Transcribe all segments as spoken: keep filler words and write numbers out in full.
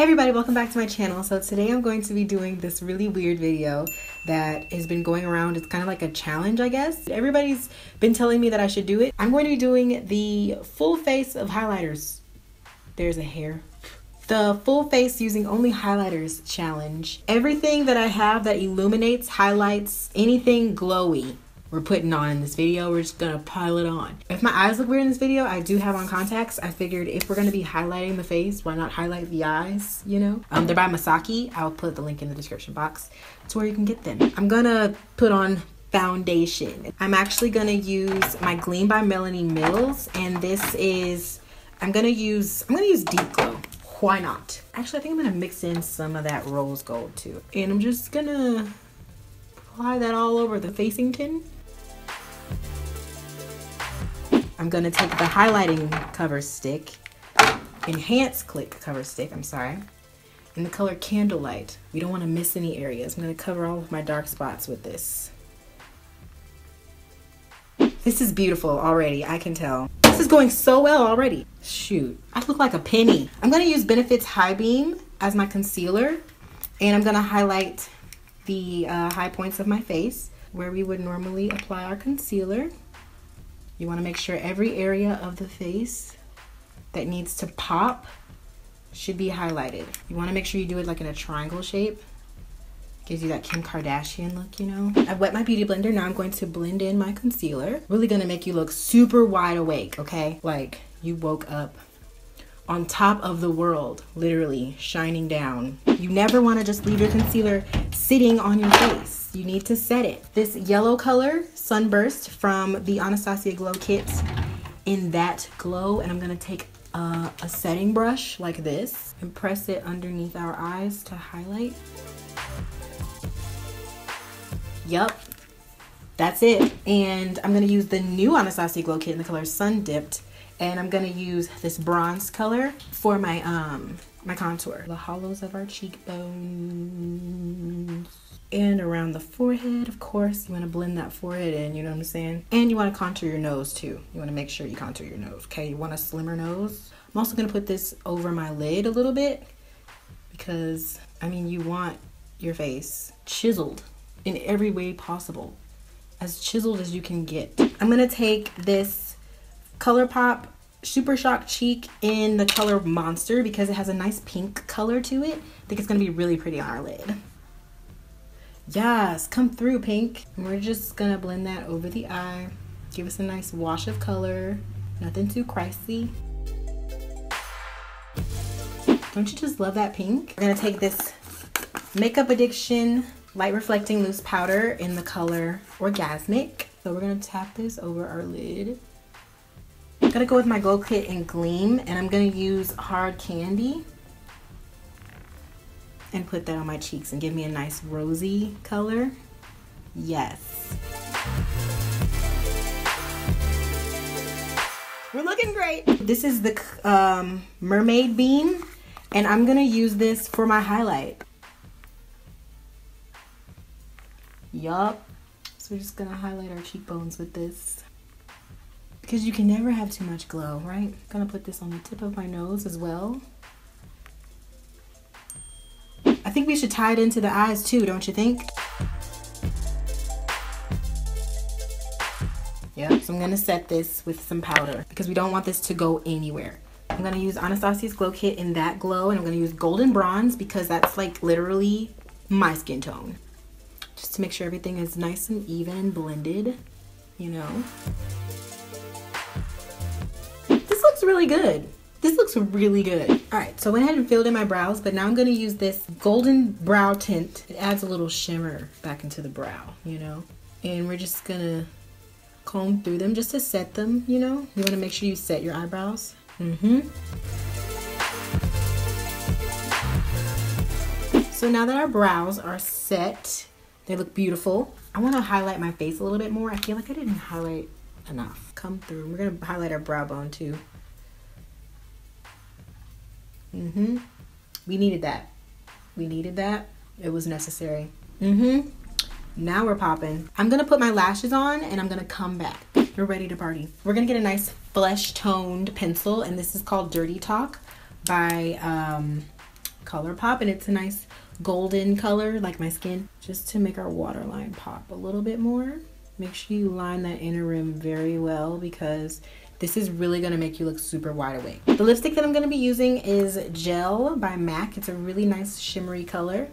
Hey everybody, welcome back to my channel. So today I'm going to be doing this really weird video that has been going around. It's kind of like a challenge, I guess. Everybody's been telling me that I should do it. I'm going to be doing the full face of highlighters. There's a hair. The full face using only highlighters challenge. Everything that I have that illuminates, highlights, anything glowy, we're putting on in this video. We're just gonna pile it on. If my eyes look weird in this video, I do have on contacts. I figured if we're gonna be highlighting the face, why not highlight the eyes, you know? Um, they're by Misaki. I'll put the link in the description box. It's where you can get them. I'm gonna put on foundation. I'm actually gonna use my Gleam by Melanie Mills, and this is, I'm gonna use, I'm gonna use Deep Glow. Why not? Actually, I think I'm gonna mix in some of that Rose Gold too. And I'm just gonna apply that all over the facing tin. I'm gonna take the highlighting cover stick, enhance click cover stick, I'm sorry, in the color Candlelight. We don't wanna miss any areas. I'm gonna cover all of my dark spots with this. This is beautiful already, I can tell. This is going so well already. Shoot, I look like a penny. I'm gonna use Benefit's High Beam as my concealer, and I'm gonna highlight the uh, high points of my face where we would normally apply our concealer. You want to make sure every area of the face that needs to pop should be highlighted. You want to make sure you do it like in a triangle shape. Gives you that Kim Kardashian look, you know? I've wet my beauty blender. Now I'm going to blend in my concealer. Really gonna make you look super wide awake, okay? Like you woke up on top of the world, literally shining down. You never want to just leave your concealer sitting on your face. You need to set it. This yellow color, Sunburst, from the Anastasia Glow Kit, in that glow, and I'm gonna take a, a setting brush like this and press it underneath our eyes to highlight. Yup, that's it. And I'm gonna use the new Anastasia Glow Kit in the color Sun Dipped, and I'm gonna use this bronze color for my, um, my contour. The hollows of our cheekbones. And around the forehead, of course, you want to blend that forehead in, you know what I'm saying? And you want to contour your nose too. You want to make sure you contour your nose, okay? You want a slimmer nose. I'm also going to put this over my lid a little bit because, I mean, you want your face chiseled in every way possible. As chiseled as you can get. I'm going to take this ColourPop Super Shock Cheek in the color Monster because it has a nice pink color to it. I think it's going to be really pretty on our lid. Yes, come through, pink. And we're just gonna blend that over the eye. Give us a nice wash of color. Nothing too crazy. Don't you just love that pink? We're gonna take this Makeup Addiction Light Reflecting Loose Powder in the color Orgasmic. So we're gonna tap this over our lid. I'm gonna go with my Glow Kit in Gleam, and I'm gonna use Hard Candy and put that on my cheeks and give me a nice rosy color. Yes. We're looking great. This is the um, Mermaid Beam, and I'm gonna use this for my highlight. Yup. So we're just gonna highlight our cheekbones with this. Because you can never have too much glow, right? Gonna put this on the tip of my nose as well. I think we should tie it into the eyes too, don't you think? Yeah, so I'm gonna set this with some powder because we don't want this to go anywhere. I'm gonna use Anastasia's Glow Kit in that glow, and I'm gonna use Golden Bronze because that's like literally my skin tone. Just to make sure everything is nice and even and blended, you know. This looks really good. This looks really good. All right, so I went ahead and filled in my brows, but now I'm gonna use this golden brow tint. It adds a little shimmer back into the brow, you know? And we're just gonna comb through them just to set them, you know? You wanna make sure you set your eyebrows. Mm-hmm. So now that our brows are set, they look beautiful. I wanna highlight my face a little bit more. I feel like I didn't highlight enough. Come through, we're gonna highlight our brow bone too. Mm-hmm. We needed that. We needed that. It was necessary. Mm-hmm. Now we're popping. I'm gonna put my lashes on and I'm gonna come back. We're ready to party. We're gonna get a nice flesh toned pencil, and this is called Dirty Talk by um, ColourPop, and it's a nice golden color like my skin, just to make our waterline pop a little bit more. Make sure you line that inner rim very well because this is really gonna make you look super wide awake. The lipstick that I'm gonna be using is Gel by MAC. It's a really nice shimmery color.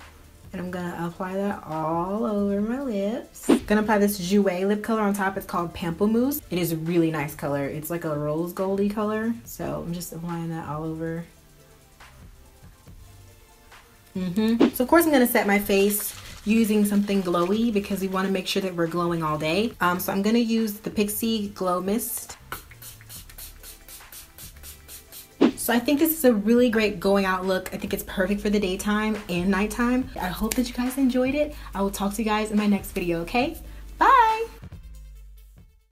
And I'm gonna apply that all over my lips. Gonna apply this Jouer lip color on top. It's called Pamplemousse. It is a really nice color. It's like a rose goldy color. So I'm just applying that all over. Mm-hmm. So of course I'm gonna set my face using something glowy because we wanna make sure that we're glowing all day. Um, so I'm gonna use the Pixi Glow Mist. So I think this is a really great going out look. I think it's perfect for the daytime and nighttime. I hope that you guys enjoyed it. I will talk to you guys in my next video, okay?